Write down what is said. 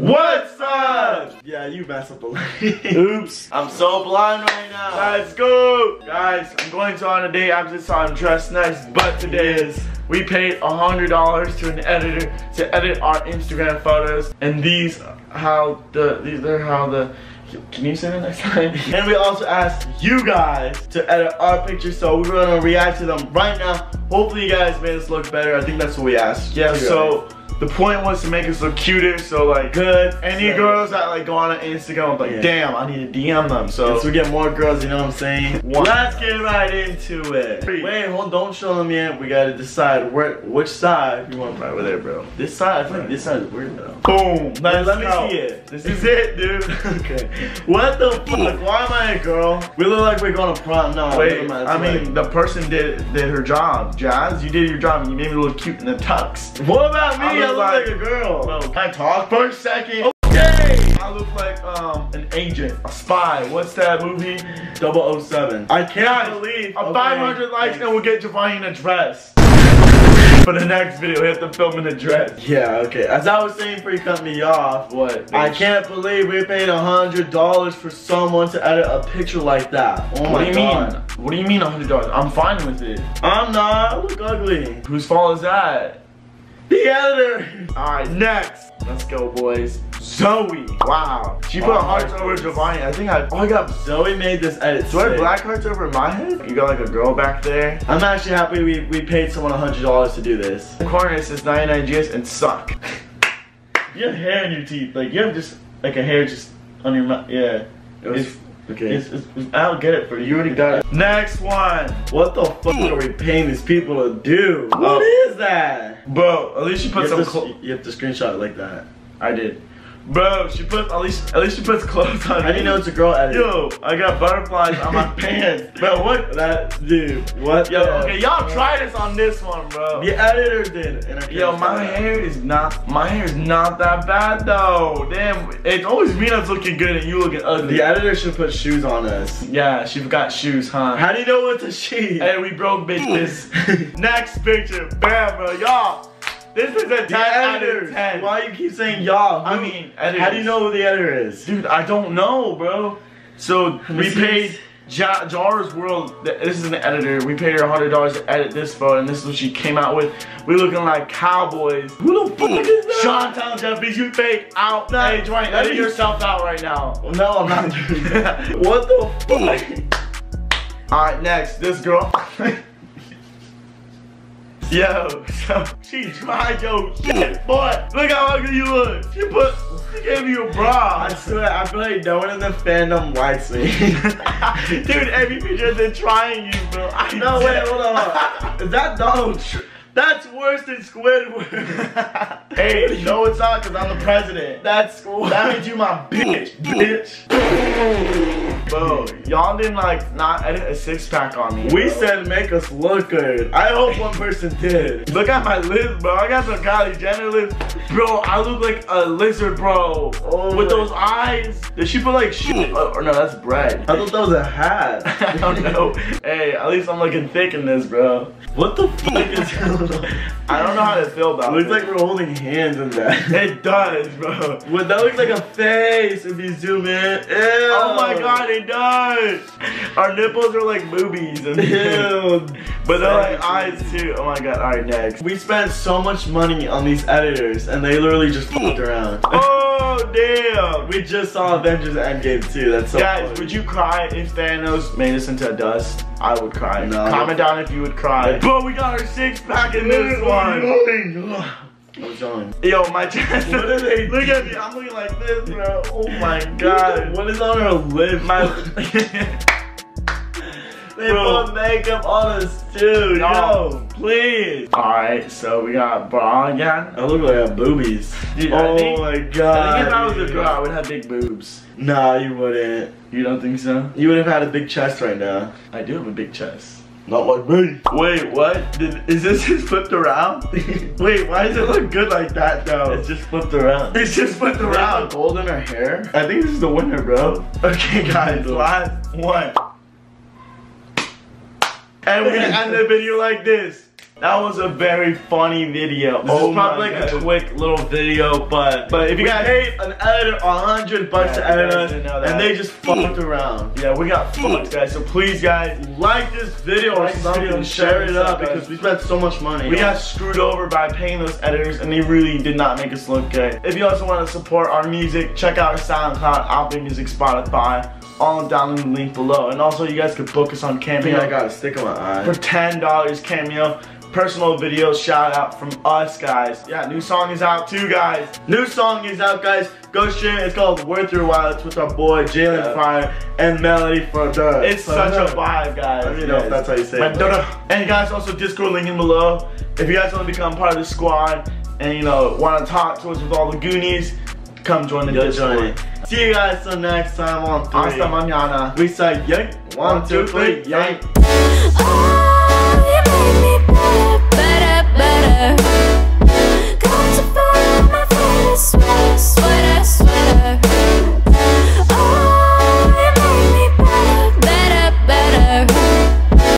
What's up? Yeah, you mess up the light. Oops. I'm so blind right now. Let's go. Guys, I'm going to on a date. I'm just on dress nice, but today is we paid $100 to an editor to edit our Instagram photos. And these are how the can you say that next time? And we also asked you guys to edit our pictures, so we're gonna react to them right now. Hopefully you guys made us look better. I think that's what we asked. Yeah, so the point was to make us look cuter, so like good. Any girls that like go on Instagram, I'm like, damn, I need to DM them. So yes, we get more girls, you know what I'm saying? Let's get right into it. Wait, hold, don't show them yet. We gotta decide which side you want. Right over there, bro. This side, I think this side is weird though. Boom. Let me see it. This is it, dude. Okay. What the fuck? Why am I a girl? We look like we're going to prom. No, wait. I mean, the person did her job. Jazz, you did your job, and you made me look cute in the tux. What about me? I look like a girl. Bro, can I talk for a second? Okay! I look like an agent, a spy. What's that movie? 007. I can't believe a 500 likes and we'll get Giovanni in a dress. For the next video, we have to film in a dress. Yeah, okay. As I was saying before you cut me off, what? I can't believe we paid $100 for someone to edit a picture like that. Oh my God. What do you mean $100? I'm fine with it. I'm not. I look ugly. Whose fault is that? The editor. Alright, next. Let's go, boys. Zoe. Wow. She put hearts over Giovanni. I think I got Zoe made this edit. Do I have black hearts over my head? You got like a girl back there. I'm actually happy we paid someone $100 to do this. The corner it says 99 GS and suck. You have hair in your teeth. Like you have just like a hair just on your mouth. Yeah. It was okay. I don't get it for you. You already got it. Next one. What the fuck are we paying these people to do? What is that? Bro, at least she puts some. You have to screenshot it like that. I did. Bro, she puts at least she puts clothes on. I didn't know it's a girl edit. Yo, I got butterflies on my pants. Bro, what that dude? What? Yo, okay, y'all try this on this one, bro. The editor did it. Yo, my hair is not that bad though. Damn, it's always me that's looking good and you looking ugly. The editor should put shoes on us. Yeah, she forgot shoes, huh? How do you know it's a she? Hey, we broke bitches. Next picture, bam, bro, y'all. This is a 10 out of 10. Why you keep saying y'all? I mean, editors. How do you know who the editor is? Dude, I don't know, bro. So we paid Jara's World. This is an editor. We paid her $100 to edit this photo, and this is what she came out with. We're looking like cowboys. Who the fuck is that? Sean Towns, Jeffries, you fake out. No, hey, Dwayne, edit yourself out right now. No, I'm not doing that. What the fuck? All right, next, this girl. Yo, so she tried your shit, boy. Look how ugly you look. She gave you a bra. I swear, I feel like no one in the fandom likes me. Dude, every picture they're trying you, bro. No, wait, hold on. Is that Donald Trump? That's worse than Squidward. Hey, no it's not because I'm the president. That's that made you my bitch, bitch. Bro, y'all didn't like not edit a six-pack on me. We said make us look good. I hope one person did. Look at my lips, bro. I got some Kylie Jenner lips. Bro, I look like a lizard, bro. Oh, with those eyes. Did she put like shit? Or no, that's bread. I thought that was a hat. I don't know. Hey, at least I'm looking thick in this, bro. What the fuck is I don't know how to feel about it. Looks like we're holding hands in that. It does, bro. Well, that looks like a face if you zoom in. Ew. Oh my God, it does. Our nipples are like boobies. And ew. But they're like eyes too. Oh my God, all right, next. We spent so much money on these editors and they literally just fucked around. Oh, damn. We just saw Avengers Endgame too. That's so funny. Would you cry if Thanos made us into dust? I would cry. No. Comment down if you would cry. But we got our six-pack in this one. I was yawning. Yo, my chest. What are they? Look at me. I'm looking like this, bro. Oh my God. What is on her lip? My. They put makeup on us too. Yo, please. All right, so we got bra again. I look like I have boobies. Dude, oh my God. I think if I was a girl, I would have big boobs. Nah, you wouldn't. You don't think so? You would have had a big chest right now. I do have a big chest. Not like me. Wait, what? Is this just flipped around? Wait, why does it look good like that though? It's just flipped around. It's just flipped around. Like gold in her hair? I think this is the winner, bro. Okay, guys, last one. And we end the video like this. That was a very funny video. This is probably like a quick little video, but if you got an editor, $100 to edit us, and they just fucked around. Yeah, we got fucked, guys. So please, guys, like this video or something, share it up because we spent so much money. We got screwed over by paying those editors, and they really did not make us look good. If you also want to support our music, check out our SoundCloud, Apple Music, Spotify. All down in the link below. And also, you guys could book us on Cameo. I got a stick on my eye. For $10, Cameo. Personal video shout out from us, guys. Yeah, new song is out too, guys. New song is out, guys. Go share it. It's called Worth Your Wild. It's with our boy Jalen Fire and Melody for the. It's such a vibe, guys. Let me know if that's how you say it. And guys, also Discord link in below. If you guys want to become part of the squad and you know want to talk to us with all the Goonies, come join the Discord. See you guys till next time on Hasta Mañana. We say yank. 1, 2, 3, yank.